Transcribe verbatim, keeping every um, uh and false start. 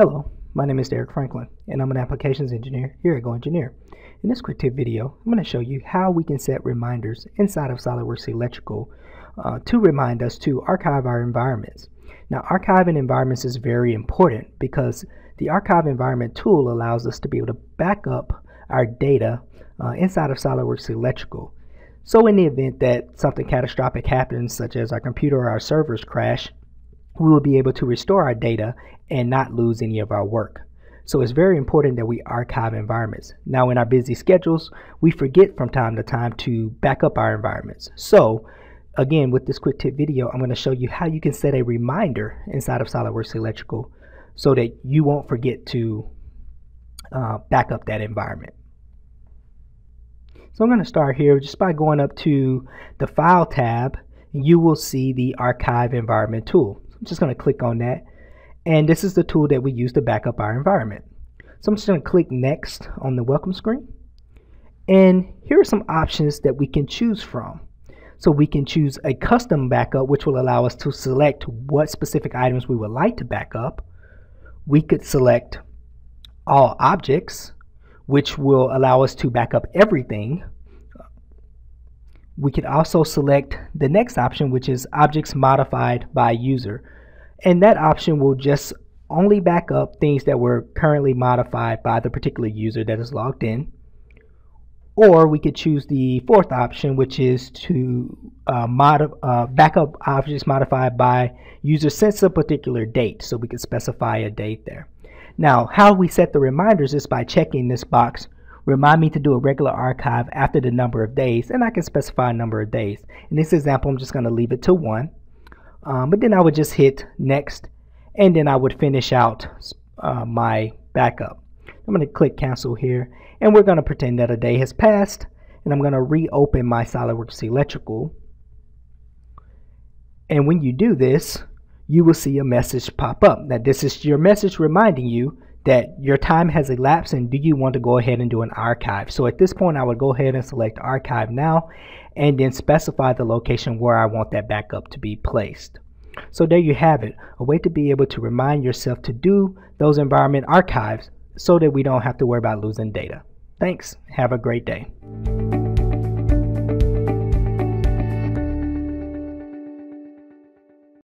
Hello, my name is Derek Franklin, and I'm an applications engineer here at GoEngineer. In this quick tip video, I'm going to show you how we can set reminders inside of SolidWorks Electrical uh, to remind us to archive our environments. Now, archiving environments is very important because the Archive Environment tool allows us to be able to back up our data uh, inside of SolidWorks Electrical. So in the event that something catastrophic happens, such as our computer or our servers crash, we will be able to restore our data and not lose any of our work. So it's very important that we archive environments. Now, in our busy schedules, we forget from time to time to back up our environments. So again, with this quick tip video, I'm going to show you how you can set a reminder inside of SolidWorks Electrical so that you won't forget to uh, back up that environment. So I'm going to start here just by going up to the File tab. You will see the Archive Environment tool. I'm just going to click on that, and this is the tool that we use to back up our environment. So I'm just going to click Next on the welcome screen, and here are some options that we can choose from. So we can choose a custom backup, which will allow us to select what specific items we would like to back up. We could select all objects, which will allow us to back up everything. We could also select the next option, which is objects modified by user. And that option will just only back up things that were currently modified by the particular user that is logged in. Or we could choose the fourth option, which is to uh, mod uh, back up objects modified by user since a particular date. So we could specify a date there. Now, how we set the reminders is by checking this box, remind me to do a regular archive after the number of days, and I can specify a number of days. In this example, I'm just going to leave it to one, um, but then I would just hit Next, and then I would finish out uh, my backup. I'm going to click Cancel here, and we're going to pretend that a day has passed, and I'm going to reopen my SolidWorks Electrical. And when you do this, you will see a message pop up. Now, this is your message reminding you that your time has elapsed, and do you want to go ahead and do an archive? So at this point, I would go ahead and select Archive Now, and then specify the location where I want that backup to be placed. So there you have it, a way to be able to remind yourself to do those environment archives so that we don't have to worry about losing data. Thanks. Have a great day.